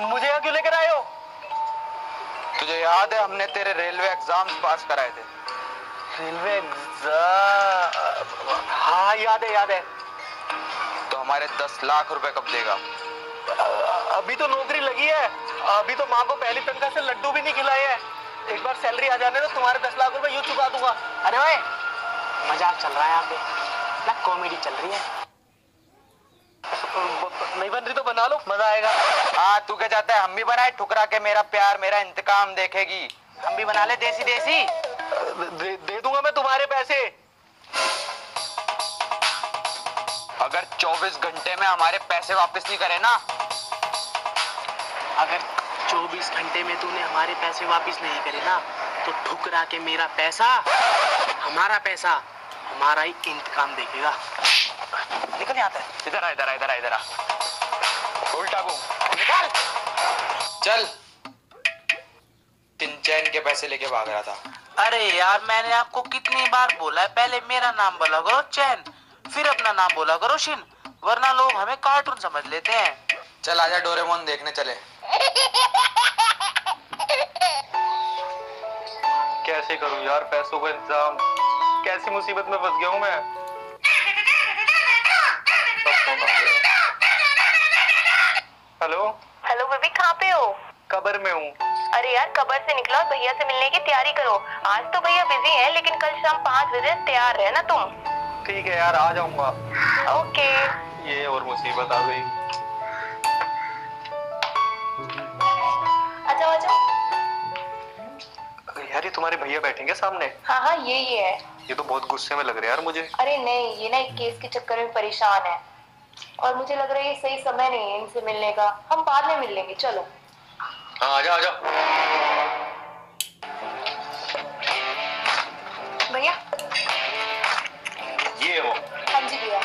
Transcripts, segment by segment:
मुझे यहाँ क्यों लेकर आए हो? तुझे याद है हमने तेरे रेलवे एग्जाम्स पास कराए थे? Railway exam? हाँ याद है याद है। तो हमारे 10 लाख रुपए कब देगा? अभी तो नौकरी लगी है, अभी तो माँ को पहली तनख्वाह से लड्डू भी नहीं खिलाए हैं। एक बार सैलरी आ जाने तो तुम्हारे 10 लाख रुपए यूँ चुका दूंगा। अरे भाई मजाक चल रहा है यहाँ पे, ना कॉमेडी चल रही है। नहीं बन रही तो बना लो, मजा आएगा। हाँ तू क्या चाहता है हम भी बनाए? ठुकरा के मेरा प्यार मेरा इंतकाम देखेगी। हम भी बना ले देसी देसी। दे दूंगा मैं तुम्हारे पैसे अगर 24 घंटे में हमारे पैसे वापस नहीं करे ना। अगर 24 घंटे में तूने हमारे पैसे वापस नहीं करे ना तो ठुकरा के मेरा पैसा हमारा ही इंतकाम देखेगा। निकल यहाँ से। इधर आ उल्टा घूम। निकल चल। सिंचैन के पैसे लेके भाग रहा था। अरे यार मैंने आपको कितनी बार बोला है, पहले मेरा नाम बोला करो चैन, फिर अपना नाम बोला करो शिन, वरना लोग हमें कार्टून समझ लेते हैं। चल आजा डोरेमोन देखने चले। कैसे करूं यार पैसों का इंतजाम, कैसी मुसीबत में फंस गया हूं मैं। हेलो हेलो बेबी कहाँ पे हो? कबर में हूँ। अरे यार कबर से निकलो और भैया से मिलने की तैयारी करो। आज तो भैया बिजी हैं लेकिन कल शाम 5 बजे तैयार है ना तुम? ठीक है यार आ जाऊंगा। ओके। ये और मुसीबत आ गई। यार ये तुम्हारे भैया बैठेंगे सामने? हाँ हाँ ये है। ये तो बहुत गुस्से में लग रहे हैं यार मुझे। अरे नहीं ये ना एक केस के चक्कर में परेशान है और मुझे लग रहा है ये सही समय नहीं है इनसे मिलने का। हम बाद में मिल लेंगे चलो। हाँ आजा आजा। भैया ये हो? हाँ जी भैया।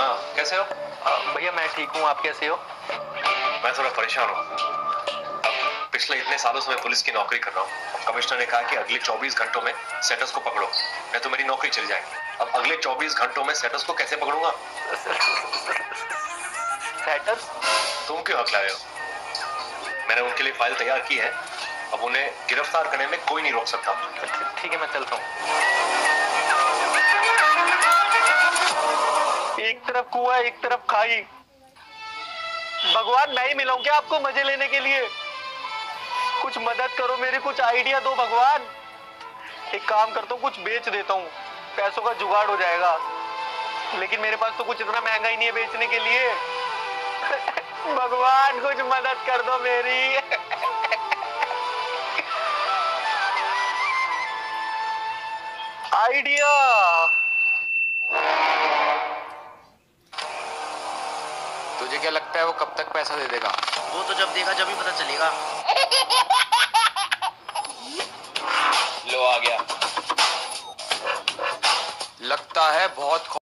हाँ कैसे हो? भैया मैं ठीक हूँ, आप कैसे हो? मैं थोड़ा परेशान हूँ। पिछले इतने सालों से मैं पुलिस की नौकरी कर रहा हूँ। कमिश्नर ने कहा कि अगले 24 घंटों में सेटर्स को पकड़ो, नहीं तो मेरी नौकरी चली जाएगी। अब अगले 24 घंटों में सेटर्स को कैसे पकड़ूंगा? सेटर्स? तुम क्यों हकला रहे हो? मैंने उनके लिए फाइल तैयार की है, अब उन्हें गिरफ्तार करने में कोई नहीं रोक सकता। ठीक है मैं चलता हूँ। एक तरफ कुआ एक तरफ खाई। भगवान मैं ही मिला हूँ क्या आपको मजे लेने के लिए? कुछ मदद करो मेरी, कुछ आइडिया दो भगवान। एक काम करता हूँ कुछ बेच देता हूँ, पैसों का जुगाड़ हो जाएगा। लेकिन मेरे पास तो कुछ इतना महंगा ही नहीं है बेचने के लिए। भगवान कुछ मदद कर दो मेरी। आइडिया। तुझे क्या लगता है वो कब तक पैसा दे देगा? वो तो जब देगा जब ही पता चलेगा। लो आ गया। लगता है बहुत